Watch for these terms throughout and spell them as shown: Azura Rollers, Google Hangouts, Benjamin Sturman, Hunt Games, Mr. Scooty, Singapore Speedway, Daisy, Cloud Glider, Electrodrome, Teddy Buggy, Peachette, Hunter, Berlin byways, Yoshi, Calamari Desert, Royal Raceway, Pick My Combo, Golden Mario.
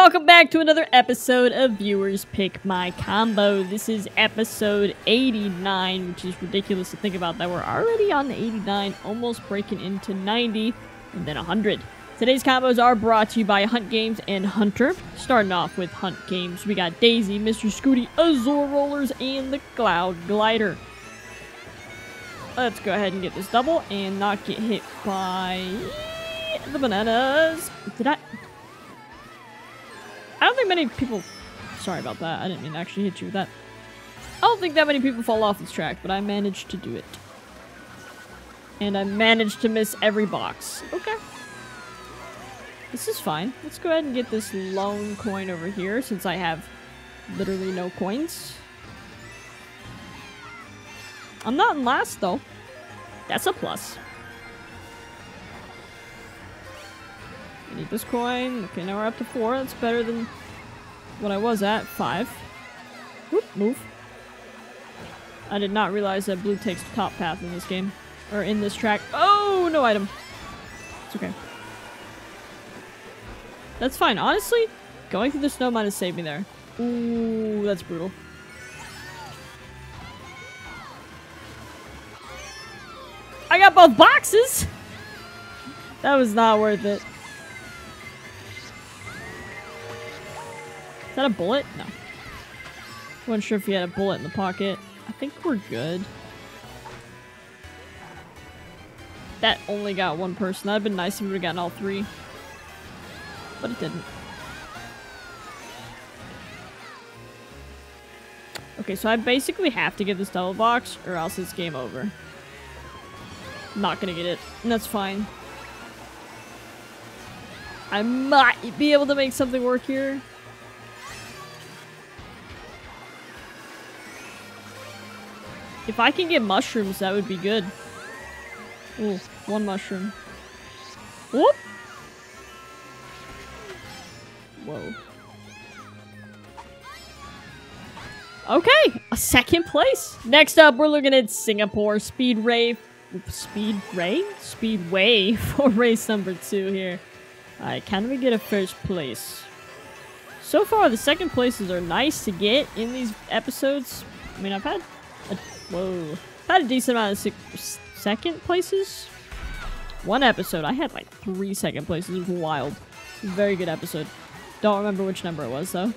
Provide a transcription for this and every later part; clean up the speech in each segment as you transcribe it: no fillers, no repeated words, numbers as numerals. Welcome back to another episode of Viewers Pick My Combo. This is episode 89, which is ridiculous to think about that we're already on 89, almost breaking into 90, and then 100. Today's combos are brought to you by Hunt Games and Hunter. Starting off with Hunt Games, we got Daisy, Mr. Scooty, Azura Rollers, and the Cloud Glider. Let's go ahead and get this double and not get hit by the bananas. I don't think many people... Sorry about that. I didn't mean to actually hit you with that. I don't think that many people fall off this track, but I managed to do it. And I managed to miss every box. Okay. This is fine. Let's go ahead and get this lone coin over here, since I have literally no coins. I'm not in last, though. That's a plus. I need this coin. Okay, now we're up to 4. That's better than what I was at. 5. Whoop, move. I did not realize that blue takes the top path in this game. Or in this track. Oh, no item. It's okay. That's fine. Honestly, going through the snow might have saved me there. Ooh, that's brutal. I got both boxes! That was not worth it. Is that a bullet? No. Wasn't sure if he had a bullet in the pocket. I think we're good. That only got one person. That'd been nice if we would've gotten all 3. But it didn't. Okay, so I basically have to get this double box or else it's game over. I'm not gonna get it. And that's fine. I might be able to make something work here. If I can get mushrooms, that would be good. Ooh, one mushroom. Whoop! Whoa. Okay, a second place. Next up, we're looking at Singapore Speedway for race number 2 here. Alright, can we get a first place? So far, the second places are nice to get in these episodes. I mean, I've had... Whoa. I had a decent amount of second places. One episode, I had like 3 second places. It was wild. Very good episode. Don't remember which number it was, though.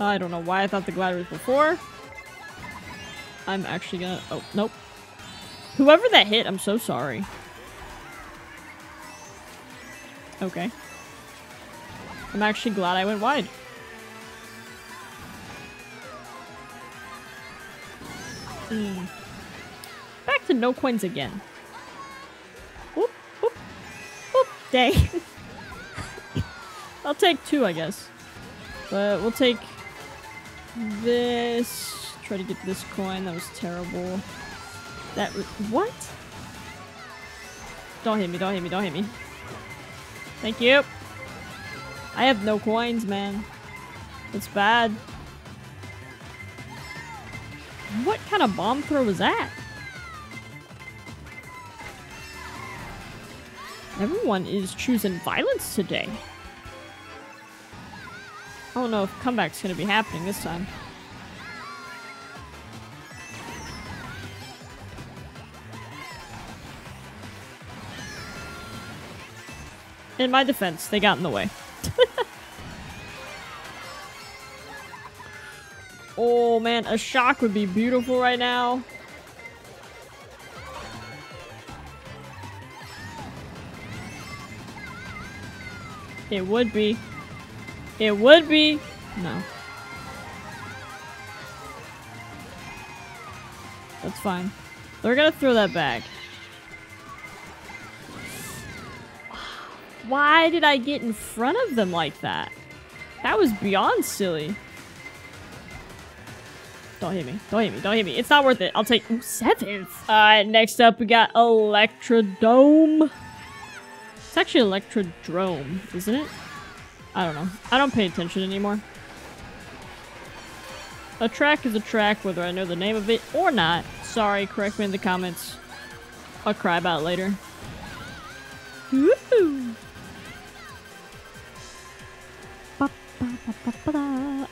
I don't know why I thought the glider was before. I'm actually gonna... Oh, nope. Whoever that hit, I'm so sorry. Okay. I'm actually glad I went wide. Back to no coins again. Whoop, whoop, whoop, dang. I'll take 2, I guess. But we'll take this. Try to get this coin. That was terrible. What? Don't hit me, don't hit me, don't hit me. Thank you. I have no coins, man. It's bad. What kind of bomb throw was that? Everyone is choosing violence today. I don't know if comeback's gonna be happening this time. In my defense, they got in the way. Oh man, a shock would be beautiful right now. It would be. It would be. No. That's fine. They're gonna throw that back. Why did I get in front of them like that? That was beyond silly. Don't hit me. Don't hit me. Don't hit me. It's not worth it. I'll take 7th. Alright, next up we got Electrodrome. It's actually Electrodrome, isn't it? I don't know. I don't pay attention anymore. A track is a track, whether I know the name of it or not. Sorry, correct me in the comments. I'll cry about it later. Woohoo!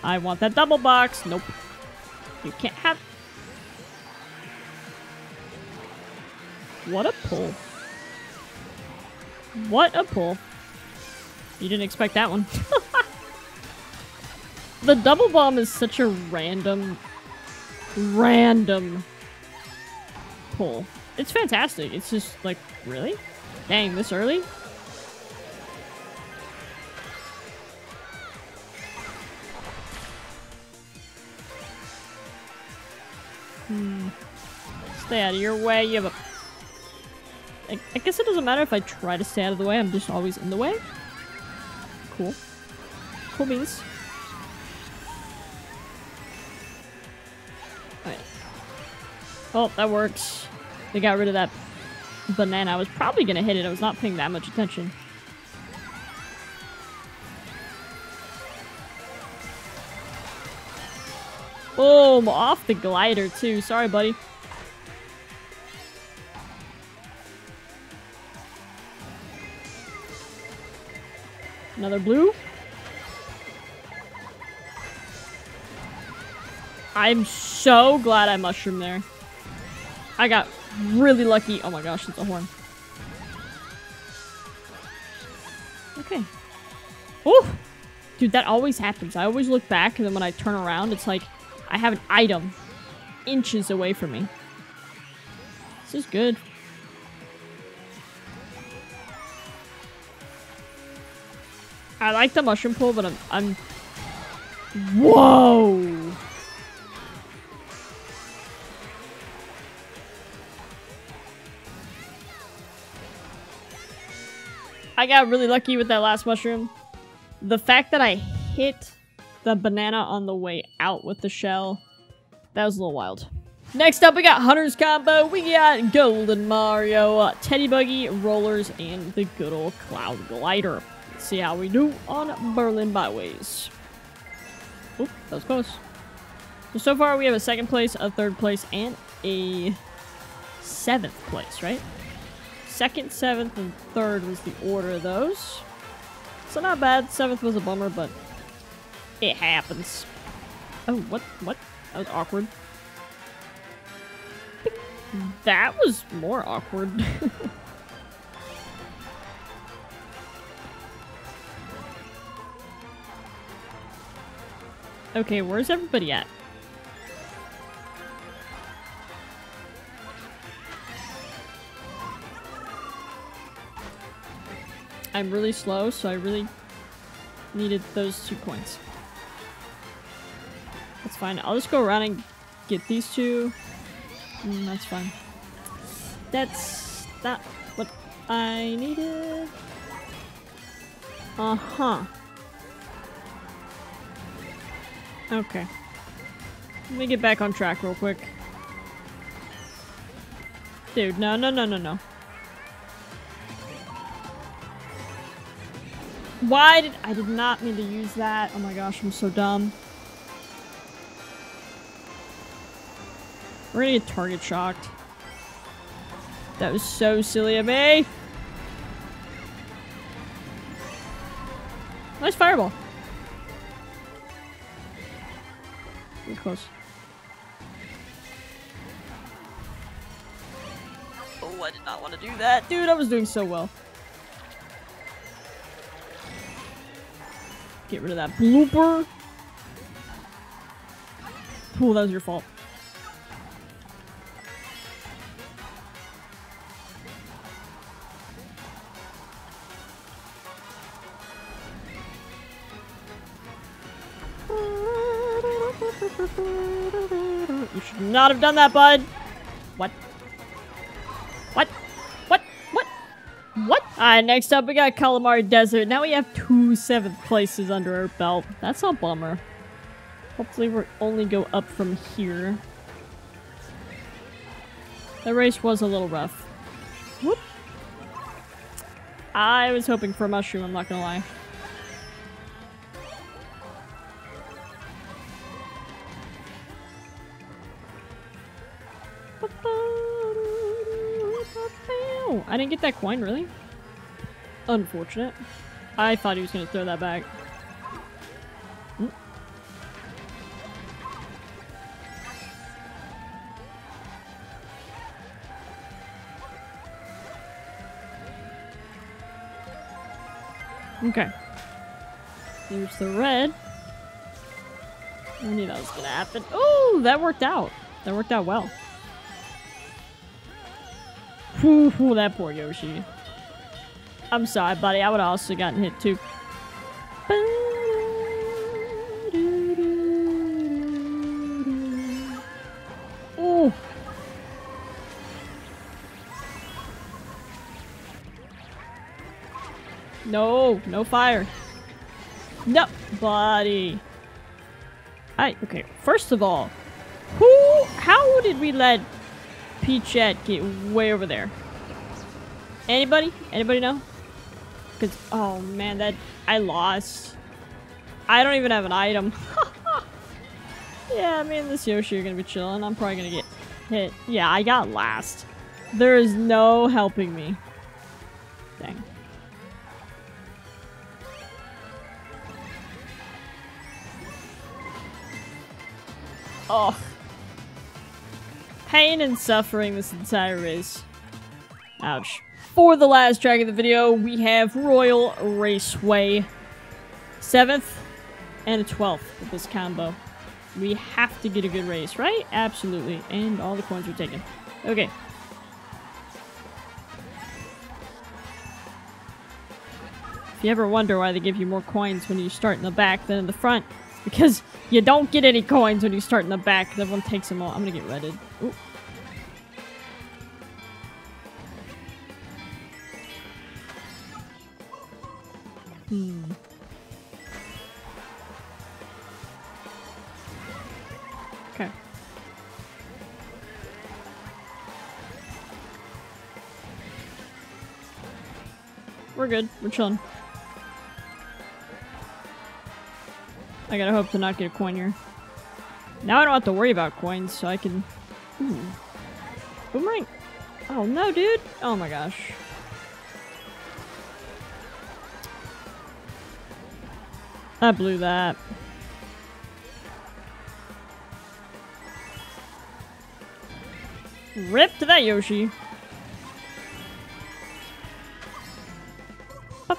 I want that double box. Nope. You can't have... What a pull. What a pull. You didn't expect that one. The double bomb is such a random pull. It's fantastic. It's just like, really? Dang, this early? Stay out of your way, you have a... I guess it doesn't matter if I try to stay out of the way, I'm just always in the way. Cool. Cool beans. Alright. Oh, that works. They got rid of that banana. I was probably gonna hit it, I was not paying that much attention. Boom! Off the glider, too. Sorry, buddy. Another blue. I'm so glad I mushroomed there. I got really lucky. Oh my gosh, it's a horn. Okay. Oh! Dude, that always happens. I always look back, and then when I turn around, it's like... I have an item inches away from me. This is good. I like the mushroom pull, but I'm... Whoa! I got really lucky with that last mushroom. The fact that I hit... the banana on the way out with the shell. That was a little wild. Next up, we got Hunter's Combo. We got Golden Mario, Teddy Buggy, Rollers, and the good old Cloud Glider. Let's see how we do on Berlin Byways. Oop, that was close. So far, we have a second place, a third place, and a seventh place, right? Second, seventh, and third was the order of those. So not bad. Seventh was a bummer, but... it happens. Oh, what? That was awkward. That was more awkward. Okay, where's everybody at? I'm really slow, so I really needed those 2 coins. That's fine. I'll just go around and get these 2. That's fine. That's not what I needed. Uh-huh. Okay. Let me get back on track real quick. Dude, no. Why did... I did not mean to use that. Oh my gosh, I'm so dumb. We're gonna get target shocked. That was so silly of me. Nice fireball. We're close. Oh, I did not want to do that. Dude, I was doing so well. Get rid of that blooper. Ooh, that was your fault. You should not have done that, bud. What? What? What? What? What? Alright, next up we got Calamari Desert. Now we have 2 seventh places under our belt. That's a bummer. Hopefully we'll only go up from here. The race was a little rough. Whoop. I was hoping for a mushroom, I'm not gonna lie. I didn't get that coin, really? Unfortunate. I thought he was gonna throw that back. Okay. Here's the red. I knew that was gonna happen. Oh, that worked out. That worked out well. Whew, that poor Yoshi. I'm sorry, buddy. I would have also gotten hit too. Oh. No, no fire. No, buddy. Okay, first of all, how did we let Peachette get way over there? Anybody? Anybody know? Because, oh man, that, I lost. I don't even have an item. Yeah, me and this Yoshi are gonna be chilling. I'm probably gonna get hit. Yeah, I got last. There is no helping me. Dang. Oh. Pain and suffering this entire race. Ouch. For the last track of the video, we have Royal Raceway. 7th and a 12th with this combo. We have to get a good race, right? Absolutely. And all the coins are taken. Okay. If you ever wonder why they give you more coins when you start in the back than in the front, because you don't get any coins when you start in the back, because everyone takes them all. I'm gonna get redded. Ooh. Okay. We're good. We're chilling. I gotta hope to not get a coin here. Now I don't have to worry about coins, so I can... Ooh. Boomerang! Oh no, dude! Oh my gosh. I blew that. Rip to that Yoshi! I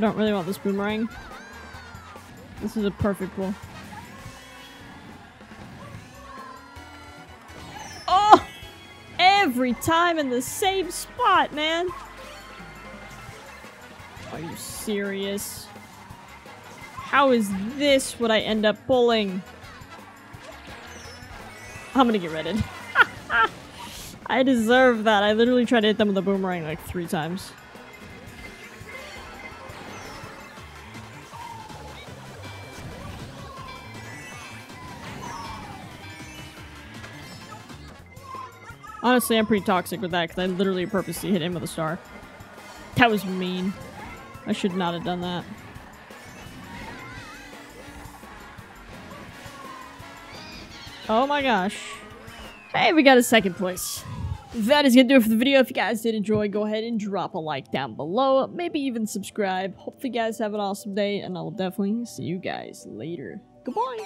don't really want this boomerang. This is a perfect roll. Oh! Every time in the same spot, man! Are you serious? How is this what I end up pulling? I'm gonna get redded. I deserve that. I literally tried to hit them with a boomerang like 3 times. Honestly, I'm pretty toxic with that, because I literally purposely hit him with a star. That was mean. I should not have done that. Oh my gosh. Hey, we got a second place. That is gonna do it for the video. If you guys did enjoy, go ahead and drop a like down below. Maybe even subscribe. Hopefully you guys have an awesome day, and I will definitely see you guys later. Goodbye!